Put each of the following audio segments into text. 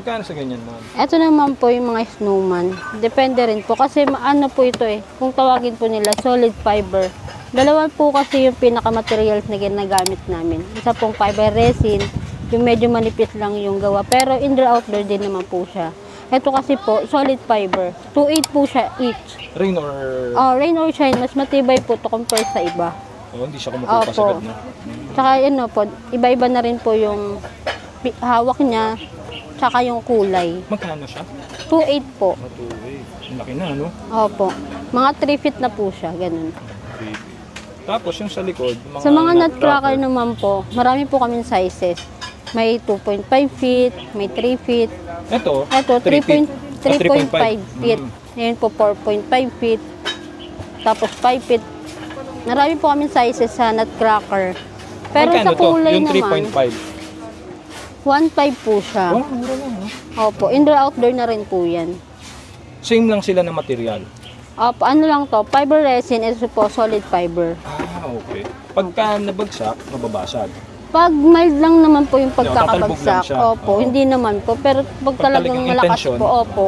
Magkano sa ganyan, ma'am? Ito naman po yung mga snowman. Depende rin po kasi ano po ito eh. Kung tawagin po nila, solid fiber. Dalawa po kasi yung pinaka-materials na ginagamit namin. Isa pong fiber resin, yung medyo manipis lang yung gawa. Pero indoor-outdoor din naman po siya. Ito kasi po, solid fiber. 2.8 po siya each. Rain or... Oh, rain or shine, mas matibay po to compare sa iba. Oh, hindi siya kumukupas agad na. Tsaka ano po, iba-iba na rin po yung hawak niya. Tsaka yung kulay. Magkano siya? 2.8 po. 2.8. Laki na, no? Opo. Mga 3 feet na po siya, ganun. 3 feet. Tapos yung sa likod, mga sa mga nutcracker naman po, marami po kaming sizes. May 2.5 feet, may 3 feet. Ito? Ito, 3.5 feet. Ngayon po, 4.5 feet. Tapos 5 feet. Marami po kaming sizes sa nutcracker. Pero sa kulay naman, yung 3.5? 1.5 po siya. Oh, mura lang, eh. Opo, indoor-outdoor na rin po yan. Same lang sila ng material? Opo, ano lang to, fiber resin, ito po, solid fiber. Ah, okay. Pagka nabagsak, mababasag? Pag mild lang naman po yung pagkakabagsak. No, opo, oh. Hindi naman po. Pero pag talagang malakas po, opo.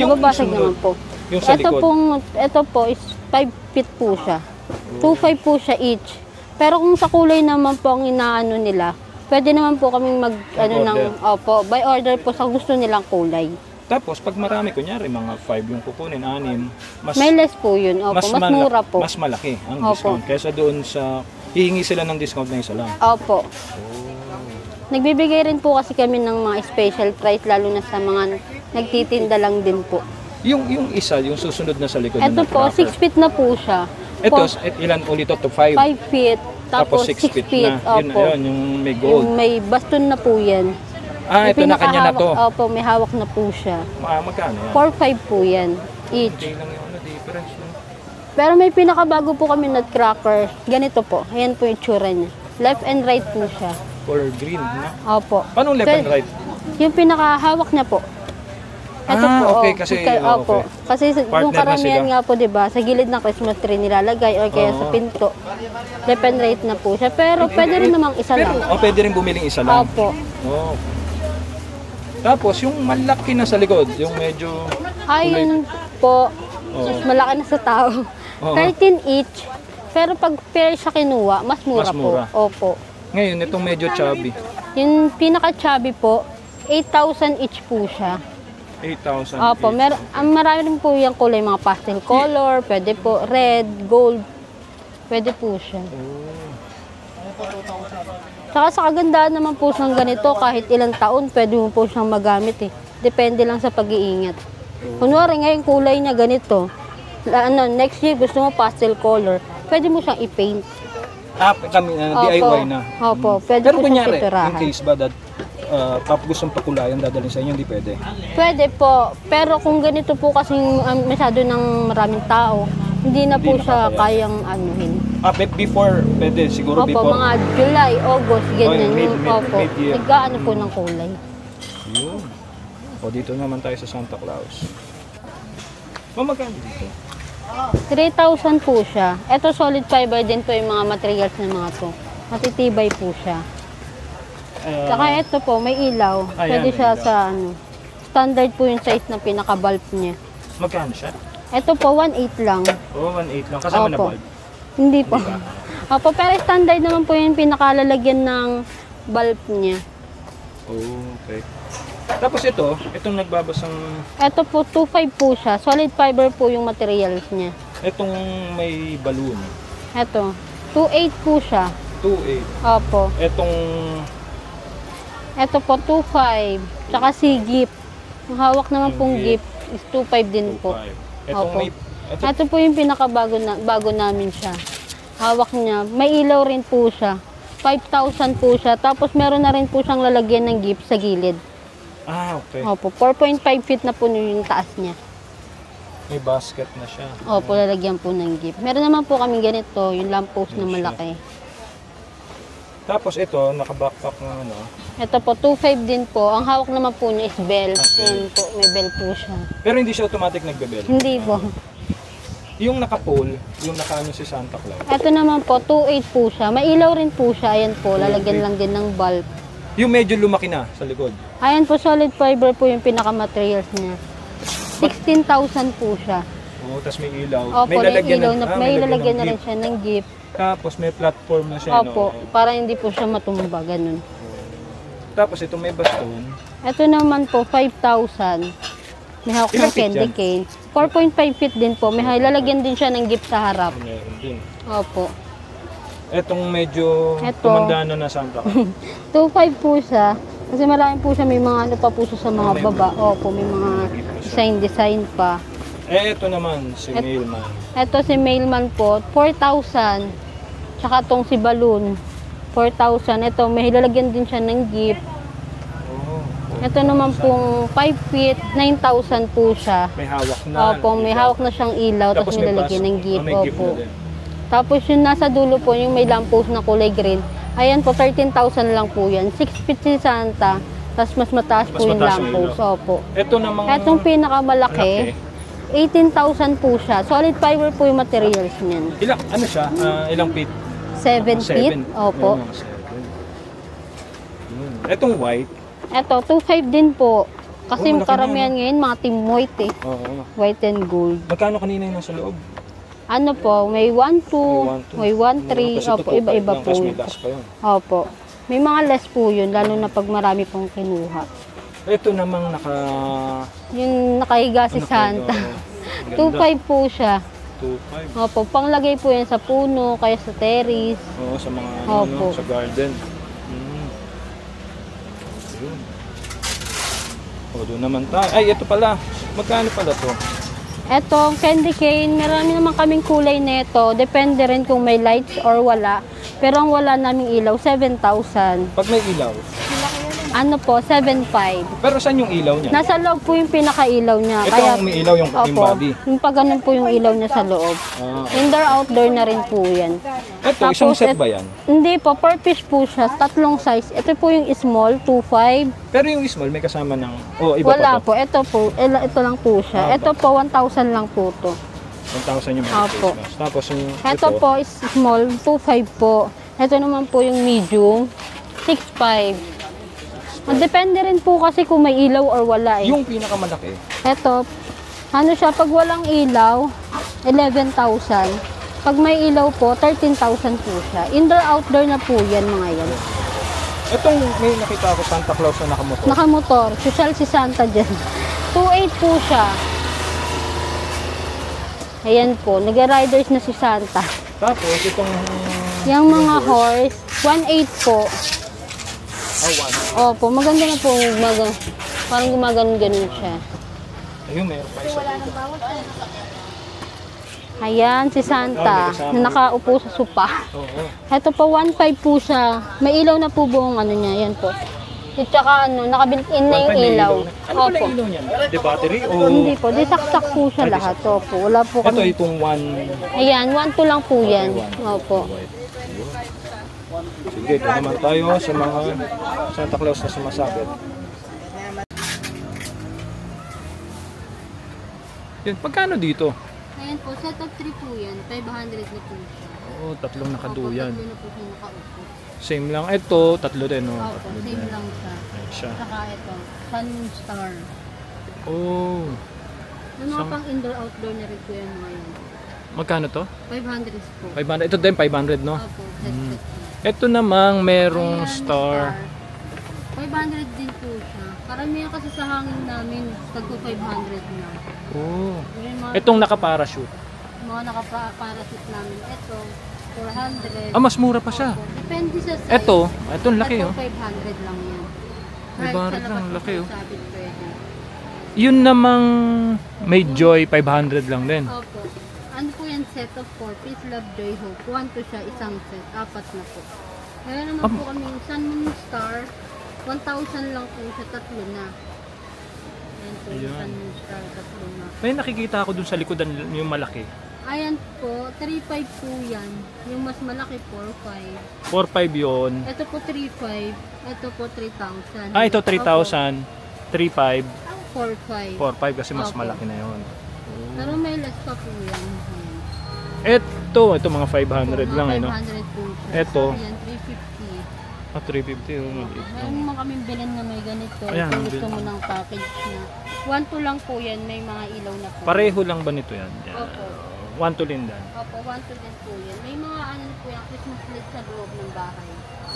Yung mababasag naman po. Yung sa likod? Ito po is 5 feet po siya. 2.5 po siya each. Pero kung sa kulay naman po ang inaano nila, pwede naman po kaming mag, by order po sa gusto nilang kulay. Tapos, pag marami, kunyari, mga 5 yung kukunin, 6, may less po yun, opo, mas mura po. Mas malaki ang discount, kaysa doon sa, hihingi sila ng discount na isa lang. Opo. Oh. Nagbibigay rin po kasi kami ng mga special price, lalo na sa mga nagtitinda lang din po. Yung isa, yung susunod na sa likod. Ito po, 6 feet na po siya. Ito, ilan ulit to? 5 feet. Tapos 6 feet na. Opo. Yun, yung may gold. Yung may baston na po yan. Ah, ito na kanya na to. Opo, may hawak na po siya. Magkano yan? 4.5 po yan each. Okay lang yung difference. Pero may pinakabago po kami nutcracker. Ganito po. Ayan po yung tsura niya. Left and right po siya. Or green na? Opo. Paano left and right? Yung pinakahawak niya po. Ito po, okay, kasi, opo. Okay. Kasi yung karamihan nga po, diba, sa gilid ng Christmas tree nilalagay or kaya sa pinto. Depend rate na po siya. Pero pwede rin namang isa lang. O, pwede rin bumiling isa lang. Opo. Oh. Tapos, yung malaki na sa likod, yung medyo... Ayun po. Oh. Malaki na sa tao. 13 each. Pero pag pair siya kinuha, mas mura po. Opo. Ngayon, itong medyo chubby. Yung pinaka-chubby po, 8,000 each po siya. 8,000. Opo, marami rin po yung kulay, mga pastel color, pwede po red, gold, pwede po siya. Tsaka sa kagandaan naman po siyang ganito, kahit ilang taon, pwede mo po siyang magamit eh. Depende lang sa pag-iingat. Kunwari ngayon kulay niya ganito, next year gusto mo pastel color, pwede mo siyang i-paint. Ah, kami na, DIY na. Opo, pwede po siyang piturahan. Pero kunyari, in case ba that... gusto ng pakulayan dadalhin sa inyo, hindi pwede? Pwede po, pero kung ganito po kasing masyado ng maraming tao, hindi na po siya kayang anuhin. Ah, before, pwede siguro before? Opo, mga July, August, ganyan yung nag-aano po ng kulay. Yun. O, dito naman tayo sa Santa Claus. Magkano dito? 3,000 po siya. Ito solid fiber din po yung mga materials na mga to. Matitibay po siya. Saka ito po, may ilaw. Pwede siya sa ano. Standard po yung size na pinaka-bulb niya. Magkano siya? Ito po, 1.8 lang. Oo, 1.8 lang. Kasama na bulb? Hindi po. Opo, pero standard naman po yung pinakalalagyan ng bulb niya. Oo, okay. Tapos ito, itong nagbabasang... Ito po, 2.5 po siya. Solid fiber po yung materials niya. Itong may balloon. Ito, 2.8 po siya. 2.8? Opo. Itong... Ito po, 2.5. Tsaka si Gip. Ang hawak naman pong Gip is 2.5 din po. Ito po yung pinakabago namin siya. Hawak niya. May ilaw rin po siya. 5,000 po siya. Tapos meron na rin po siyang lalagyan ng Gip sa gilid. Ah, okay. Opo, 4.5 feet na po yung taas niya. May basket na siya. Opo, lalagyan po ng Gip. Meron naman po kaming ganito, yung lamp post na malaki. Tapos ito, naka-backpack na ano. Ito po, 2.5 din po. Ang hawak naman po niya is bell. Okay. Po, may bell po siya. Pero hindi siya automatic nagbe-bell? Hindi po. Yung naka-pole, yung naka-ano si Santa Claus? Ito naman po, 2.8 po siya. May ilaw rin po siya. Ayan po, lalagyan lang din ng bulb. Yung medyo lumaki na sa likod. Ayan po, solid fiber po yung pinaka-materials niya. 16,000 po siya. Oo, tapos may ilaw. Opo, may lalagyan ilaw na, may lalagyan na rin siya ng gift. Tapos may platform na siya. Opo, no? Para hindi po siya matumba, ganun. Tapos ito may baston. Ito naman po, 5,000. May hawak na candy cane. 4.5 feet din po. May lalagyan din siya ng gift sa harap. Opo. Etong medyo tumanda na Santa. 2.5 po siya. Kasi maraming po siya, may mga ano pa po sa mga baba. Opo, may mga design pa. Eh, ito naman, si Mailman. Ito si Mailman po, 4,000. Tsaka itong si Balloon, 4,000. Ito, may hilalagyan din siya ng gift. Ito naman pong 5 feet, 9,000 po siya. May hawak na. Opo, may hawak na siyang ilaw, tapos may lalagyan ng gift. Opo. Tapos yung nasa dulo po, yung may lamppost na kulay green. Ayan po, 13,000 lang po yan. 6 feet si Santa. Tapos mas mataas po yung lamppost. Opo. Ito namang... Itong pinakamalaki, 18,000 po siya. Solid fiber po yung materials niyan. Ilang, ano siya? Ilang feet? 7 feet. Opo. Itong white. Ito, 2.5 din po. Kasi karamihan ngayon, mga team white eh. White and gold. Magkano kanina yung nasa loob? Ano po, may 1-2, may 1-3, opo, iba-iba po. Opo, may mga less po yun, lalo na pag marami pong kinuha. Ito namang naka... Yung nakahiga si Santa. 2.5 po siya. 2.5? Opo, panglagay po yan sa puno, kaya sa terrace. Oo, sa mga ano, sa garden. O, doon naman tayo. Ay, ito pala. Magkano pala to? Eto, candy cane, marami naman kaming kulay nito. Depende rin kung may lights or wala. Pero ang wala naming ilaw, 7,000. Pag may ilaw? Ano po, 7,500. Pero saan yung ilaw niya? Nasa loob po yung pinaka-ilaw niya. Ito kaya, ang may ilaw, yung opo, body? Yung pag ganun po yung ilaw niya sa loob. Ah. Indoor-outdoor na rin po yan. Ito, isang set ba yan? Hindi po, per piece po siya, 3 size. Ito po yung small, 2.5. Pero yung small, may kasama ng... Oh, iba wala pa to. Po, ito lang po siya. Ah, ito po, 1,000 lang po to. 1,000 yung mga Christmas. Tapos yung... Ito po, is small, 2.5 po. Ito naman po yung medium, 6.5. Depende rin po kasi kung may ilaw or wala eh. Yung pinakamalaki? Ito, ano siya, pag walang ilaw, 11,000. Pag may ilaw po, 13,000 po siya. Indoor-outdoor na po yan, mga yan. Itong may nakita ako, Santa Claus na nakamotor. Nakamotor. Social si Santa dyan. 2.8 po siya. Ayan po. Nag-riders na si Santa. Tapos, itong... Yung mga horse, 1.8 po. Oh, 1.8. Opo, maganda na po. Parang gumagano-ganon siya. Ayun, meron pa isa. Ayan, si Santa, na nakaupo sa sopa. Ito pa, 1.5 po siya. May ilaw na po buong ano niya. Ayan po. At saka, ano, nakabuilt-in na yung ilaw. Ano pala ilaw niya? Di battery o? Hindi po, di saksak po siya lahat. Opo, wala po kami. Ito, itong 1. Ayan, 1.2 lang po yan. Opo. Sige, ito naman tayo sa mga Santa Claus na sumasabit. Yan, pagkano dito? Ayan po, set of 3 po yan. 500 na po siya. Oo, tatlong nakaduyan. Opo, tatlo na po siya nakaupo. Same lang. Ito, tatlo din. Opo, tatlo same din lang siya. Ayan siya. Saka ito, Sun Star. Oo. Yung mga pang indoor-outdoor na rin po yan ngayon. Magkano to? 500 po. 500. Ito din, 500 no? Opo, set set po. Ito namang merong star. 500 din po siya. Karamihan kasi sa hangin namin, tagpo 500 na. Oo. Itong naka-parachute? Mga naka-parachute namin. Ito, 400. Ah, mas mura pa siya. Opo. Depende sa size. Ito, itong laki oh. 500 lang yan. 500 lang, laki oh. Yun namang may joy, 500 lang din. Opo. Ano po yan, set of 4 piece, love, joy, hope. 1 to siya, isang set, 4 na po. Kaya naman po kami, Sun, Moon, Star, 1,000 lang po siya, 3 na. Ayan. May nakikita ako dun sa likodan yung malaki. Ayan po, 3.5 po yan. Yung mas malaki, 4.5. 4.5 yun. Ito po, 3.5. Ito po, 3,000. Ah, ito, 3,000. 3.5. 4.5. 4.5 kasi mas malaki na yun. Pero may less pa po yan. Ito, mga 500 lang. 500 po siya. Ito. Ayan, 350. Ah, 350 yung maliit. Ayan naman kaming bilhin na may ganito. Ayan, kung gusto mo ng package na. 1-2 lang po yan, may mga ilaw na po. Pareho lang ba nito yan? Yan. Opo. 1-2 din dan? Opo, 1-2 din po yan. May mga ano po yan, Christmas lights sa loob ng bahay.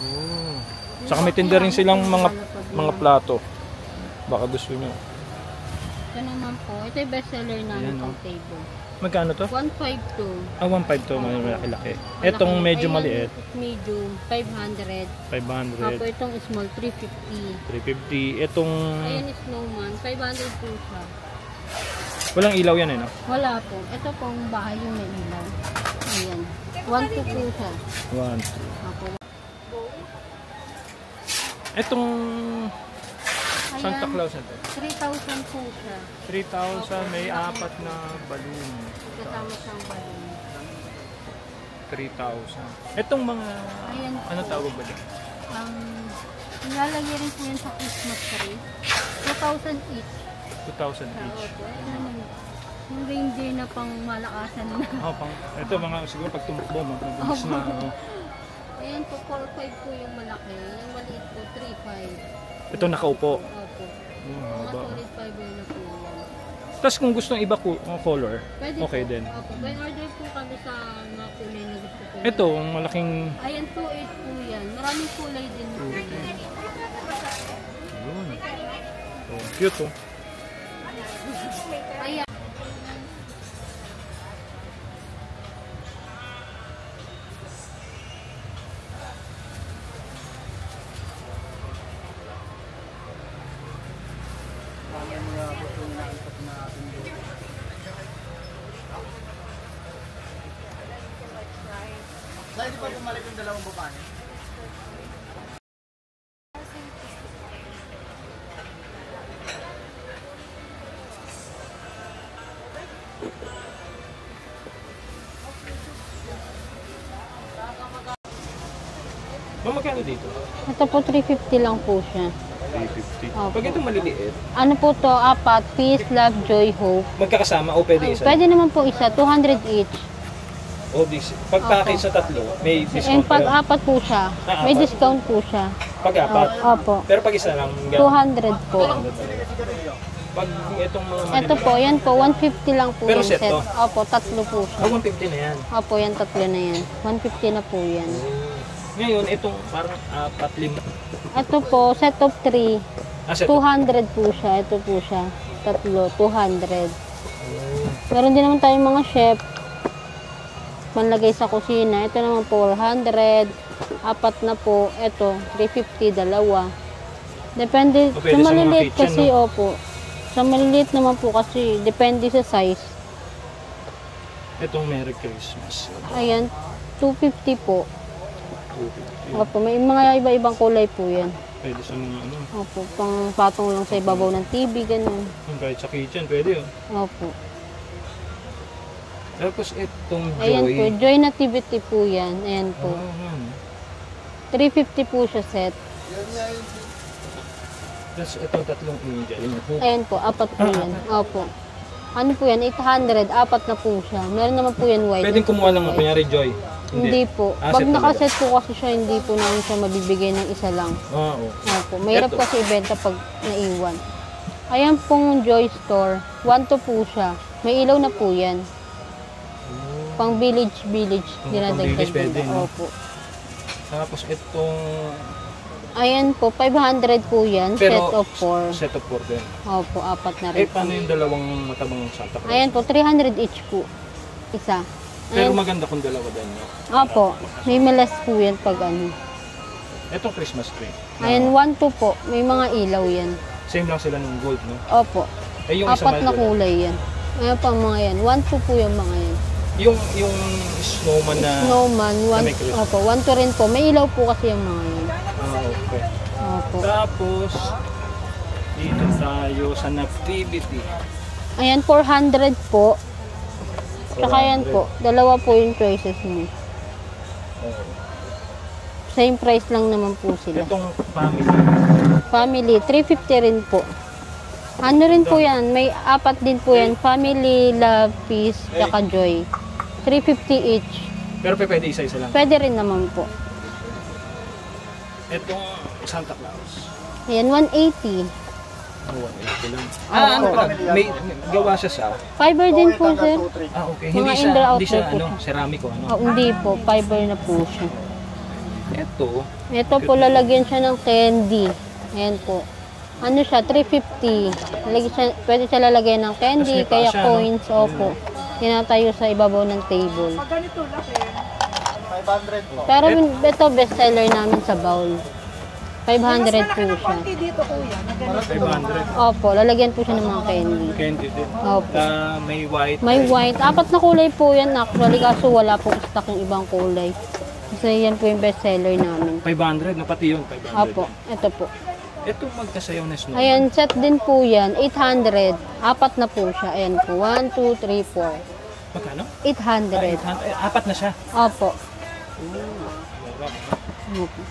Oh. Saka may tinda rin silang mga plato. Baka gusto nyo. Ito naman po, ito yung bestseller namin ng table. Magkano to? 152. Ah, 152. Malaki. Etong medyo maliit. Medium, 500. 500. Tapos itong small, 350. 350. Etong... Ayan, snowman. 500 po siya. Walang ilaw yan eh, no? Wala po. Ito pong bahay yung may ilaw. Ayan. 1-2 po siya. 1-2. Etong... Santa Claus nito. 3,000 po siya. 3,000, may apat na balloon. Kasama siyang balloon. 3,000. Itong mga, ayan ano po, tawag ba dito? Nilalagay rin po yan sa Christmas tree. 2,000 each. 2,000 each. Yung reindeer na pang malakasan na. Oh, pang, ito mga siguro pag tumakbo, mabilis na. Ayan po, 4,500 po yung malaki. Yung maliit po, 3,500. Ito nakaupo. Solid fiber na po. Tapos kung gusto ng iba color, pwede okay po. Din. Okay. May order po kami sa mga kulay na gusto ko. Ito, ang malaking... Ayan, 2,800 po yan. Maraming kulay din. Ayun. Oh, cute oh. Ayan. Hindi pa bumalik yung dalawang baba niya. Magkano dito? Ito po 350 lang po siya. 350. Okay. Pag ito maliliit? Ano po to? Apat, peace, love, joy, hope. Magkakasama o pwede isa? Pwede naman po isa, 200 each. O, pag-package sa tatlo, may discount. And pag-apat po siya, may discount po siya. Pag-apat? Opo. Pero pag-isa lang? 200 po. Pag itong mga... Ito po, yan po, 150 lang po yung set. Pero set to? Opo, tatlo po siya. 150 na yan? Opo, yan, tatlo na yan. 150 na po yan. Ngayon, itong parang patlim. Ito po, set of 3. 200 po siya, ito po siya. Tatlo, 200. Meron din naman tayong mga chef. Manlagay sa kusina. Ito naman 400. Apat na po. Ito, 350. Dalawa. Depende. Sa maliliit kasi, no? Opo. Sa maliliit naman po kasi, depende sa size. Itong Merry Christmas. Ayan, 250 po. 250. Opo, may mga iba-ibang kulay po yan. Pwede sa mga ano? Opo, pang patong lang sa ibabaw ng TV, ganun. Kahit sa kitchen, pwede oh. Opo. Tapos itong joy. Ayan po, joy nativity po yan. Ayan po. 350 po siya set. Tapos itong tatlong India. Ayan po, apat po yan. Opo. Ano po yan? 800. Apat na po siya. Meron naman po yan white. Pwedeng kumuha lang na kunyari joy? Hindi po. Pag nakaset po kasi siya, hindi po namin siya mabibigay ng isa lang. Oo. Opo. Mahirap kasi ibenta pag naiwan. Ayan pong joy store. 1-2 po siya. May ilaw na po yan. Pang village, dinadagdag din. Opo. Tapos itong... Ayan po, 500 po yan, set of 4. Set of 4 din. Opo, apat na rin. Eh, paano yung dalawang matabang Santa Claus? Ayan po, 300 each po. Isa. Pero maganda kung dalawa din. Opo, may malas po yan pag ano. Itong Christmas tree. Ayan, 1-2 po. May mga ilaw yan. Same lang sila ng gold, no? Opo. Apat na kulay yan. Ayan pa mga yan. 1-2 po yung mga yan. Yung snowman na... Snowman, 1-2 rin po. May ilaw po kasi yung mga yun. Ah, okay. Opo. Tapos, dito tayo sa nativity. Ayan, 400 po. 400. Tsaka yan po. Dalawa po yung choices mo. Okay. Same price lang naman po sila. Itong family? Family, 350 rin po. Ano rin po yan? May apat din po yan. Family, love, peace, tsaka joy. 350 each. Pero pwede isa-isa lang? Pwede rin naman po. Itong Santa Claus. Ayan, 180. Oh, 180 lang. May gawa siya sa? Fiber din po, sir. Ah, okay. Hindi siya, ceramic o ano? Hindi po, fiber na po siya. Ito po, lalagyan siya ng candy. Ayan po. Ano siya, 350. Pwede siya lalagay ng candy, kaya coins, opo. Tinatayo sa ibabaw ng table. Ganito lang eh. 500 po. Pero ito, bestseller namin sa bowl. 500 po siya. Dito, kuya, 500? Opo, lalagyan po siya ng mga candy. Candy din? Opo. May white? May white. Apat na kulay po yan actually, kaso wala po stock ng ibang kulay. Kasi yan po yung bestseller namin. 500? Napati yun? 500? Opo, ito po. Ito magkasayaw na snow. Ayan, set din po yan. 800. Apat na po siya. Ayan po. 1, 2, 3, 4. Magkano? 800. Apat na siya? Opo.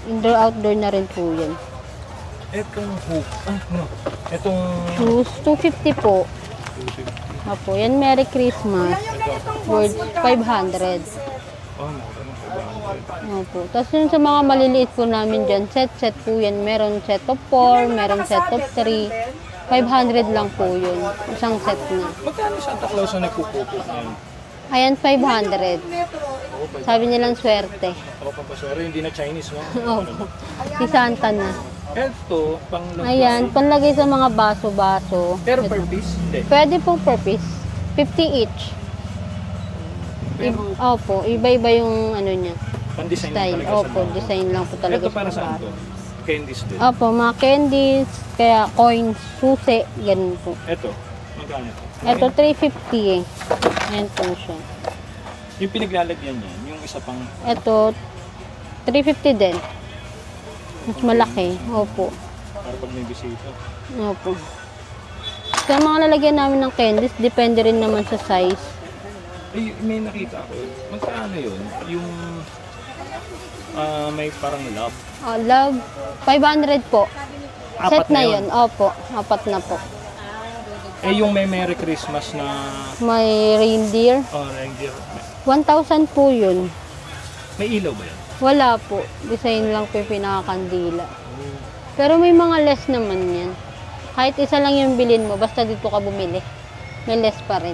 Indoor-outdoor na rin po yan. Itong hoop. Itong... 250 po. 250. Opo. Yan, Merry Christmas. Worth 500. Oh, no. Opo. Tapos yun sa mga maliliit po namin dyan, set po yan. Meron set of 4, meron set of 3. 500 lang po yun. Isang set na. Magkano Santa Claus na nagpupupo ngayon? Ayan, 500. Sabi nilang swerte. Ako pang paswerte, hindi na Chinese, no? Opo. Si Santa na. Ito, panglagay. Ayan, panlagay sa mga baso-baso. Pero per piece? Pwede po per piece. 50 each. Opo, iba-iba yung ano niya. Pan-design lang talaga. Opo, design lang po talaga. Ito para saan po? Candies din? Opo, mga candies, kaya coins, susi, ganun po. Ito, magkano ito? Ito, 350 eh. Ayan po siya. Yung pinaglalagyan niya, yung isa pang... Ito, 350 din. Mas malaki, opo. Para pag may bisita. Opo. Sa mga lalagyan namin ng candies, depende rin naman sa size. Ay, may nakita ako. Magkano yun? Yung may parang love. Oh, love. 500 po. Apat set na yun. Opo, apat na po. Eh, yung may Merry Christmas na... May reindeer. Oh, reindeer. 1,000 po yun. May ilaw ba yun? Wala po. Design lang po yung pinakakandila. Oh. Pero may mga less naman yan. Kahit isa lang yung bilhin mo, basta dito ka bumili. May less pa rin.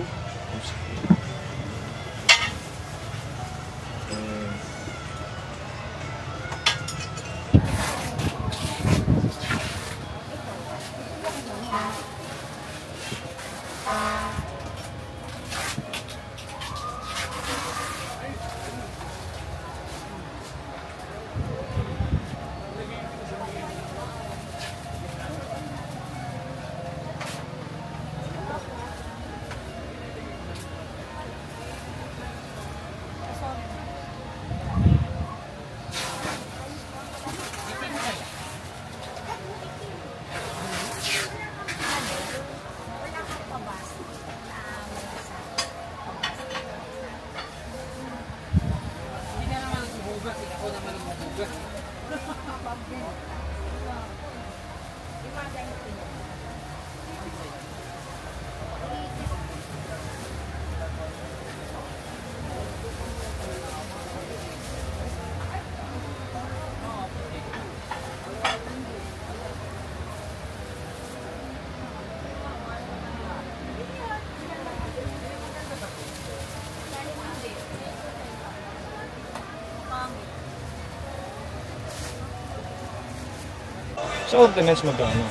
Sa ordinance magkano?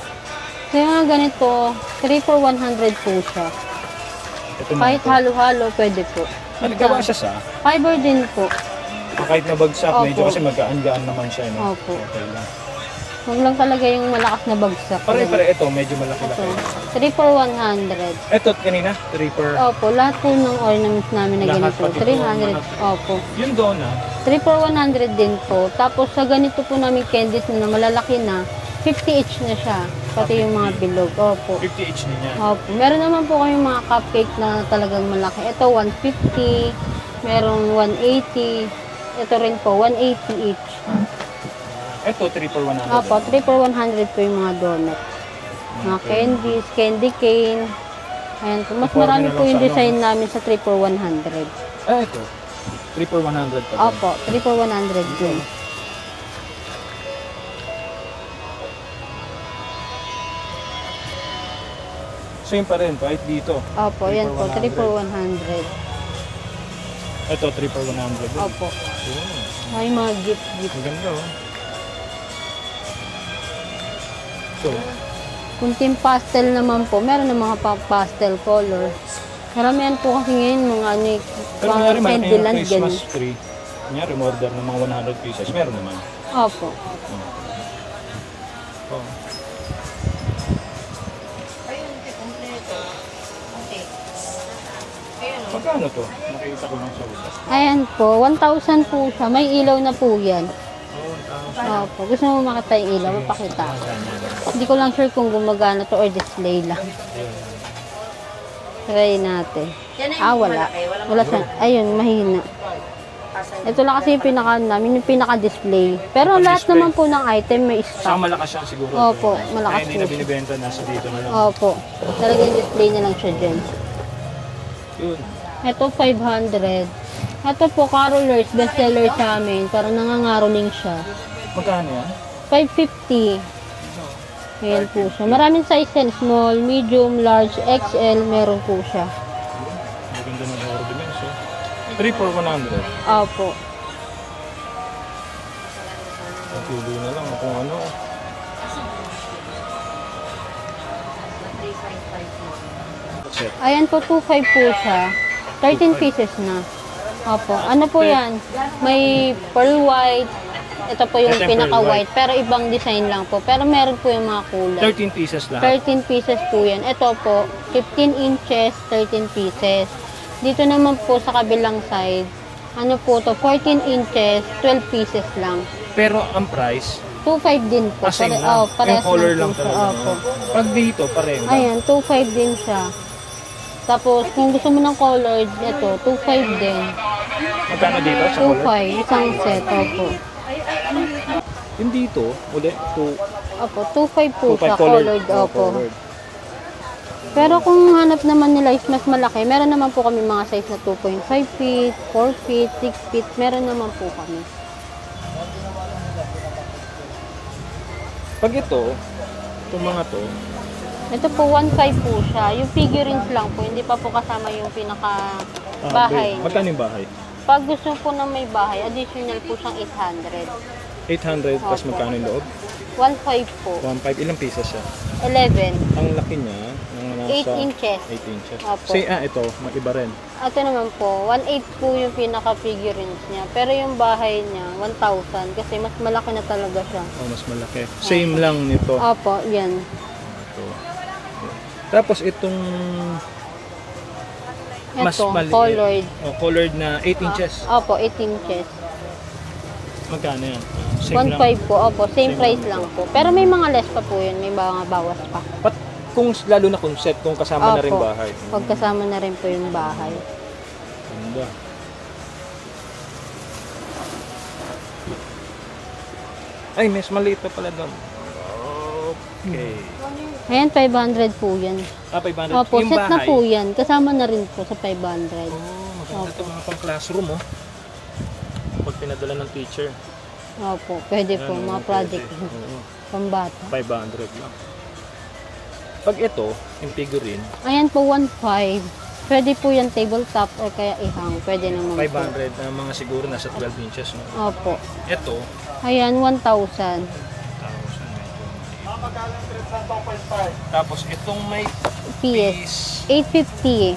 Kaya ganito, 3 for 100 po siya. Kahit halo-halo, pwede po. Gawa siya sa? Fiber din po. Kahit nabagsak, medyo kasi magkaan-gaan naman siya. Opo. Huwag lang talaga yung malakas na bagsak. Pare-pare ito, medyo malaki-laki. 3 for 100. Ito kanina? 3 for... Opo, lahat po ng ornaments namin na ganito. 300, opo. Yun doon na? 3 for 100 din po. Tapos sa ganito po namin candies na malalaki na, 50 each na siya, pati yung mga bilog. Opo. 50 each niya? Opo. Meron naman po kayong mga cupcake na talagang malaki. Ito, 150. Merong 180. Ito rin po, 180 each. Ito, 3 for 100? Opo, 3 for 100 po yung mga donut. Mga candies, candy cane. Ayan po. Mas marami po yung design namin sa 3 for 100. Ah, ito. 3 for 100 pa. Opo, 3 for 100 din. Same pa rin, kahit dito. Opo, yan po, 3 for 100. Ito, 3 for 100. Opo. May mga gift. Maganda, oh. So, kunting pastel naman po. Meron ng mga pastel color. Karamihan po kasi ngayon mga ano, mga Candyland, ganun. Christmas tree. Kanyari, order ng mga 100 pieces. Meron naman. Opo. Oh. Pagkano to? Nakikita ko lang sa usa. Ayan po, 1,000 po siya. May ilaw na po yan. Opo, gusto mo makatay ilaw, mapakita ko. Hindi ko lang sure kung gumagana to or display lang. Try natin. Ah, wala. Wala siya. Ayun, mahina. Ito lang kasi yung pinaka namin, yung pinaka-display. Pero lahat naman po ng item may stock. Saka malakas siya siguro. Opo, malakas siya. Ayun na binibenta, nasa dito na lang. Opo, talaga yung display na lang siya dyan. Yun. Ito, 500. Ito po, Carolers, bestseller sa amin. Parang nangangaroling siya. Magkano yan? 550. Ayan po siya. Maraming size yan. Small, medium, large, XL. Meron po siya. Maganda na yung order din siya. 3 for 100? Opo. Pili na lang kung ano. Ayan po, 2.5 po siya. 13 pieces na. Opo. Ano po yan? May pearl white. Ito po yung pinaka-white. Pero ibang design lang po. Pero meron po yung mga kulay. 13 pieces lahat? 13 pieces po yan. Ito po, 15 inches, 13 pieces. Dito naman po sa kabilang side, ano po to, 14 inches, 12 pieces lang. Pero ang price? 2.5 din po. Asing lang? Oh, yung color lang talaga. Opo. Pag dito, pareho lang? Ayan, 2.5 din siya. Tapos, kung gusto mo ng color, ito, 2.5 din. Magkano dito sa color? 2.5, isang set, opo. Yung dito, ulit, 2... Opo, 2.5 po siya, colored, opo. Pero kung hanap naman nila is mas malaki, meron naman po kami mga size na 2.5 feet, 4 feet, 6 feet, meron naman po kami. Pag ito, itong mga to, ito po, 1.5 po siya. Yung figurines lang po, hindi pa po kasama yung pinaka-bahay. Magkano yung bahay? Pag gusto po na may bahay, additional po siyang 800. 800, tapos magkano yung loob? 1.5 po. 1.5, ilang pieces siya? 11. Ang laki niya, ang nasa 8 inches. 8 inches. Opo. Say, ito, mag-iba rin. Ito naman po, 1.8 po yung pinaka-figurines niya. Pero yung bahay niya, 1,000, kasi mas malaki na talaga siya. Oh, mas malaki. Same opo. Lang nito. Opo, yan. Ito. Tapos itong mas maliit, colored. Oh, colored na 8 inches. Opo, 8 inches. Magkano yan? 1.5 po. Opo, same price lang po. Pero may mga less pa po yun. May mga bawas pa. But kung lalo na concept, kung kasama opo, na rin bahay. Pag kasama na rin po yung bahay. Ganda. Ay, mas maliit pa pala doon. Okay. Ayan, 500 po yan. Ah, 500? Opo, set bahay na po yan. Kasama na rin po sa 500. Oh, maganda ito mga pang-classroom, oh. Pag pinadala ng teacher. Opo, pwede po. Ano, mga project. Pambata. 500 lang. Pag ito, yung figurine. Ayan po, 1.5. Pwede po yan tabletop or kaya ihang. Pwede naman 500, po. 500, mga siguro nasa 12 inches, no? Opo. Ito. Ayan, 1,000. Tapos itong may PS. 850.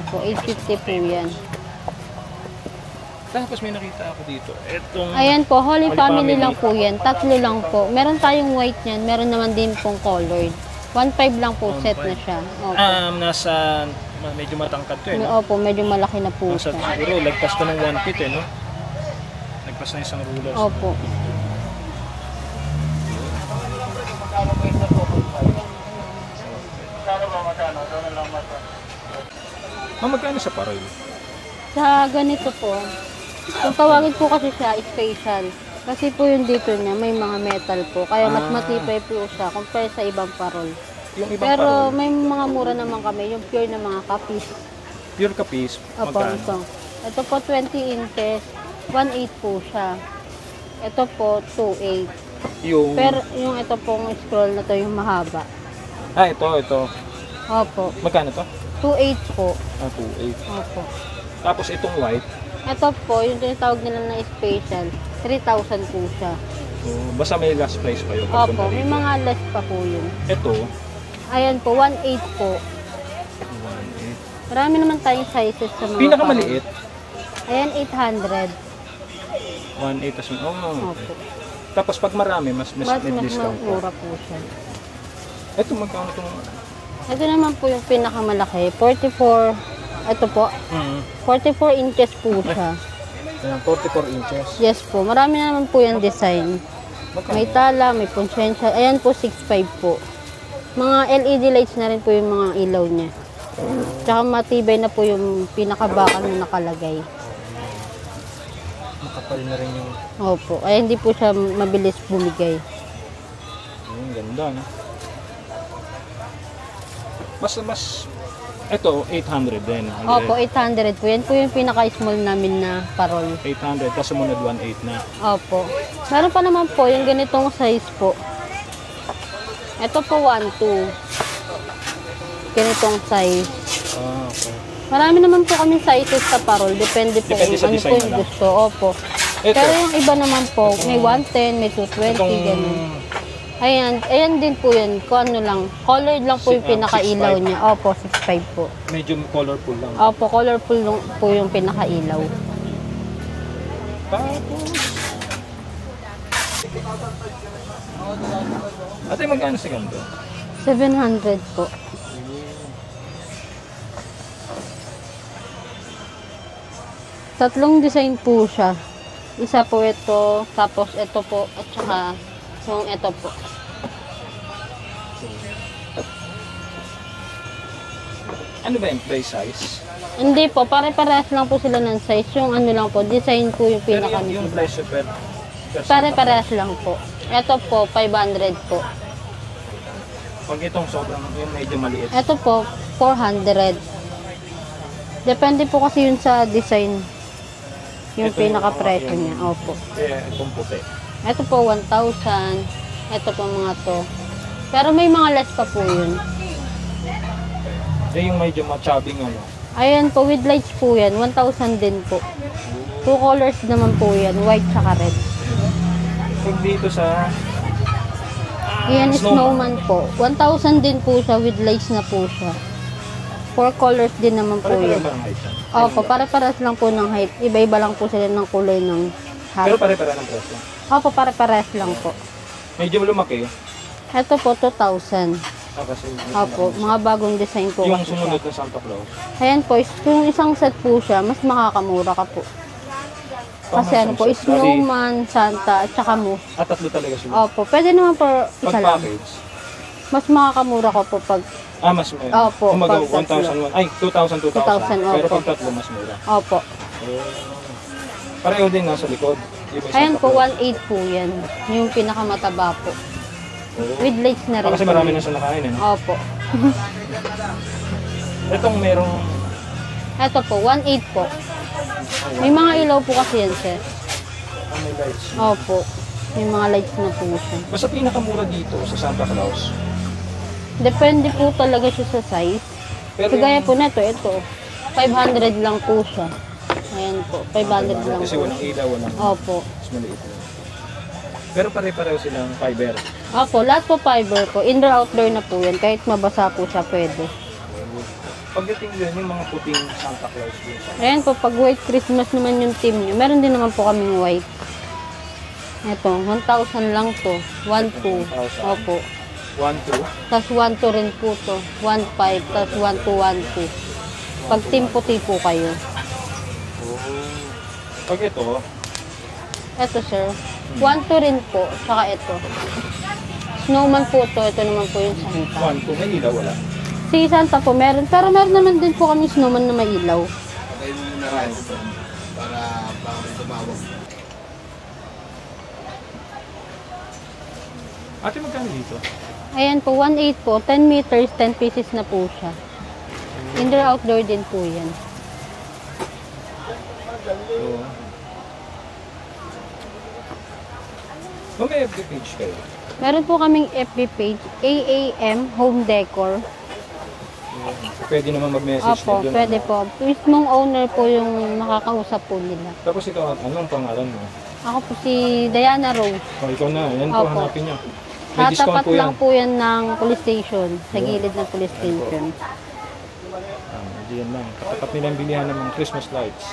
Opo, 850 po yan. Tapos may nakita ako dito. Itong ayan po, Holy Family lang po yan. Tatlo lang po. Meron tayong white niyan. Meron naman din pong colored. 1.5 lang po, set na siya. Opo. Nasa, medyo matangkad ko eh. No? Opo, medyo malaki na po siya. Siguro, lagpas ko ng 1 feet eh, no? Lagpas na isang ruler. Opo. Magkano sa Parol? Sa ganito po. Kung tawagin po kasi siya, special. Kasi po yung dito niya, may mga metal po. Kaya mas matipay po siya compare sa ibang Parol. Yung ibang pero Parol? May mga mura naman kami, yung pure na mga kapis. Pure kapis? Opo, ito. Ito po, 20 inches. 1.8 po siya. Ito po, 2.8. Yung... Pero yung ito pong scroll na to, yung mahaba. Ah, ito. Opo. Magkano to? 2.8 po. Ah, 2.8. Opo. Tapos itong white? Ito po, yung tinatawag nila na special. 3,000 po siya. So, basta may last price pa yun? Opo, may mga last pa po yun. Ito? Ayan po, 1.8 po. 1.8. Marami naman tayong sizes sa mga pinakamaliit? Ayan, 800. 1.8 as well. Oh, okay. Tapos pag marami, mas discount po. Mas mura po siya. Ito, magkano itong... Ito naman po yung pinakamalaki. 44. Ito po. 44 inches po siya. 44 inches? Yes po. Marami naman po yung design. May tala, may potential. Ayan po, 6.5 po. Mga LED lights na rin po yung mga ilaw niya. Tsaka matibay na po yung pinakabakal na nakalagay. Makapal na rin yung... Opo. Ayan, hindi po siya mabilis bumigay. Ang ganda, no? Mas, ito, 800 din. Opo, 800 po. Yan po yung pinaka-small namin na parol. 800, tapos sumunod 1.8 na. Opo. Meron pa naman po, yung ganitong size po. Ito po, 1.2. Ganitong size. Ah, okay. Marami naman po kami sizes sa parol. Depende po yung ano po yung gusto. Opo. Ito. Pero yung iba naman po, ito, may 110, may 220, itong... ganun. Ayan din po yun. Kung ano lang, colored lang po yung pinakailaw niya. Opo, 6.5 po. Medyo colorful lang. Opo, colorful lang po yung pinakailaw. Ate, magkano sa ganito? 700 po. Tatlong design po siya. Isa po ito, tapos ito po, at saka yung ito po. Ano ba yung play size? Hindi po, pare-parehas lang po sila ng size. Yung ano lang po, design po yung pinaka. Pero yung play super? Pare-parehas lang po. Ito po, 500 po. Pag itong sobrang, yung medyo maliit? Ito po, 400. Depende po kasi yun sa design. Yung pinaka-preto niya. Opo. Kaya itong puti. Ito po, 1,000. Ito po mga to. Pero may mga less pa po yun. Yung medyo matchabing ano? Ayan po, with lights po yan. 1,000 din po. Two colors naman po yan. White tsaka red. Pag dito sa... Ayan, snowman po. 1,000 din po siya. With lights na po siya. Four colors din naman po yun. Opo, para-paras lang po ng height. Iba-iba lang po sila ng kulay ng height. Pero pare-para ng presyo. Opo, pare-pares lang po. Medyo lumaki. Ito po, 2,000. Opo, mga bagong design po. Yung sumunod na Santa Claus? Ayan po, yung isang set po siya, mas makakamura ka po. Kasi ano po, snowman, Santa, at saka moose. At tatlo talaga siya? Opo, pwede naman po isa lang. Pag-package? Mas makakamura ka po pag... Ah, mas mura? Opo, pag tatlo. Ay, 2,000, 2,000. Pero pag tatlo, mas mura? Opo. Pareho din nasa likod. Ayan po, 1.8 po yan. Yung pinakamataba po. With lights na rin. Kasi marami na siya nakain, eh. Opo. Itong merong... Ito po, 1.8 po. May mga ilaw po kasi yan, sir. May lights. Opo. May mga lights na po siya. Basta pinakamura dito sa Santa Claus? Depende po talaga siya sa size. Kagaya po na ito. 500 lang po siya. Ayan po, 500 lang. Kasi walang ilaw, walang... Opo. Pero pare-pareho silang fiber. Opo, lahat po fiber po. Indoor-outdoor na po yan. Kahit mabasa po siya, pwede. Pagdating yun, yung mga puting Santa Claus din. Ayan po, pag White Christmas naman yung team nyo. Meron din naman po kaming white. Ito, 1,000 lang to. 1,2. Opo. 1,2? Tapos 1,2 rin po to. 1,5. Tapos 1,2, 1,2. Pag team puti po kayo. Pag ito? Ito, sir. 1,2 rin po. Saka ito. Snowman po ito. Ito naman po yung Santa. 1,2. May ilaw wala? Si Santa po meron. Pero meron naman din po kami snowman na may ilaw. Kaya yung narayan po para may tumawag. Ate, magkano dito? Ayan po. 1.8 po. 10 meters, 10 pieces na po siya. Indoor-outdoor din po yan. Como é que eu te espero? Meron po kaming FB page, AAM Home Decor. Pwede naman mag-message na doon. Pwede po. Mismong owner po yung nakakausap po nila. Tapos ikaw, anong pangalan mo? Ako po si Diana Rose. Oh, ikaw na. Yan po, hanapin niya. May discount po yan. Tatapat lang po yan ng police station. Sa gilid ng police station. Hindi yan lang. Katapat nila yung bilihan ng mga Christmas lights.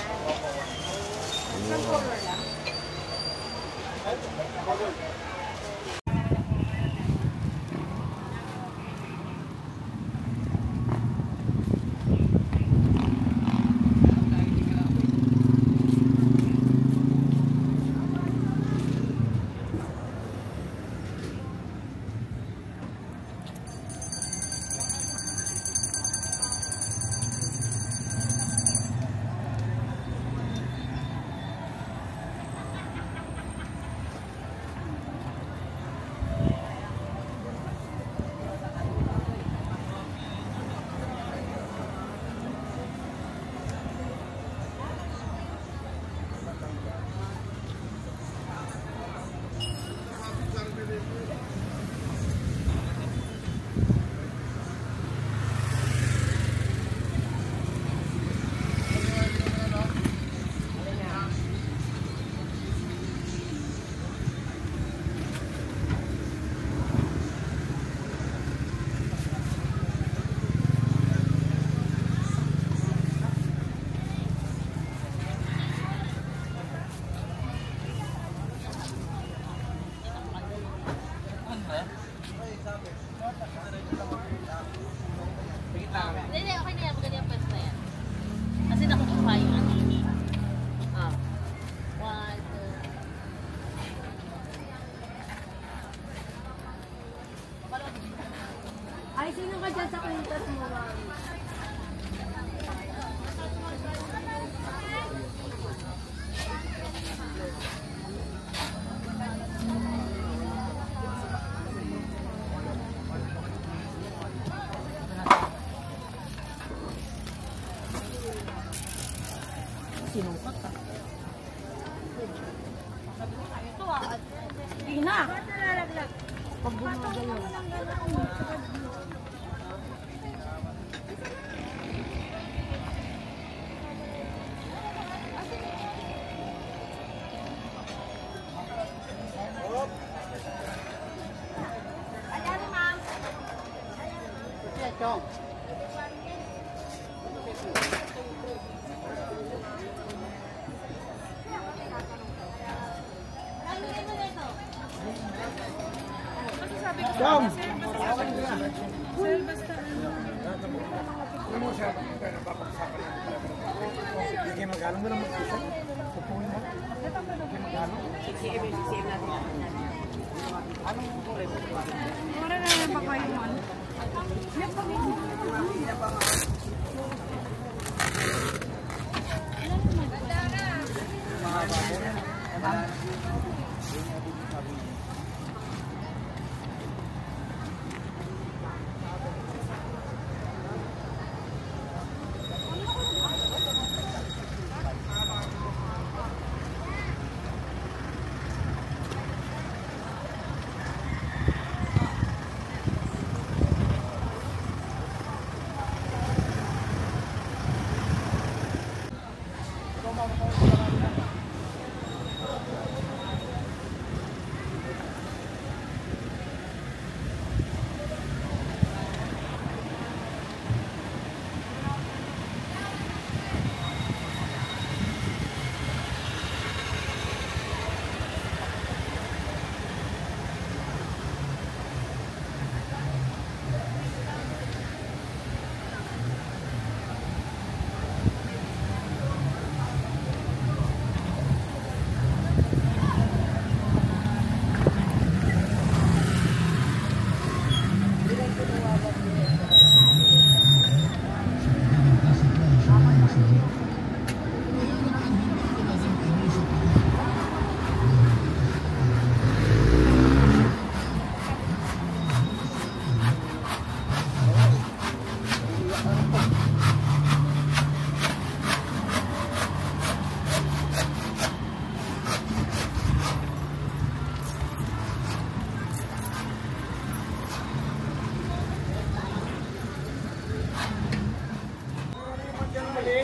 Oh. Thank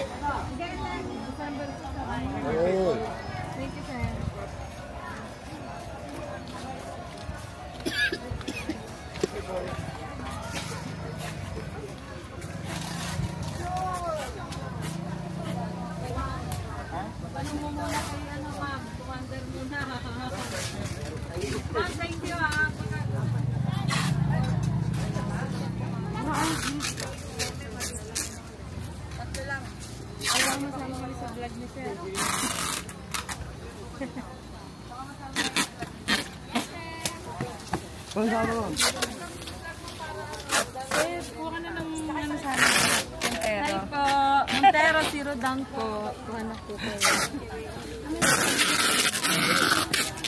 you, sir. Ang gano'n lang. Eh, buka na ng ano sana. Montero. Hi po. Montero, zero down po. Buka na po kayo.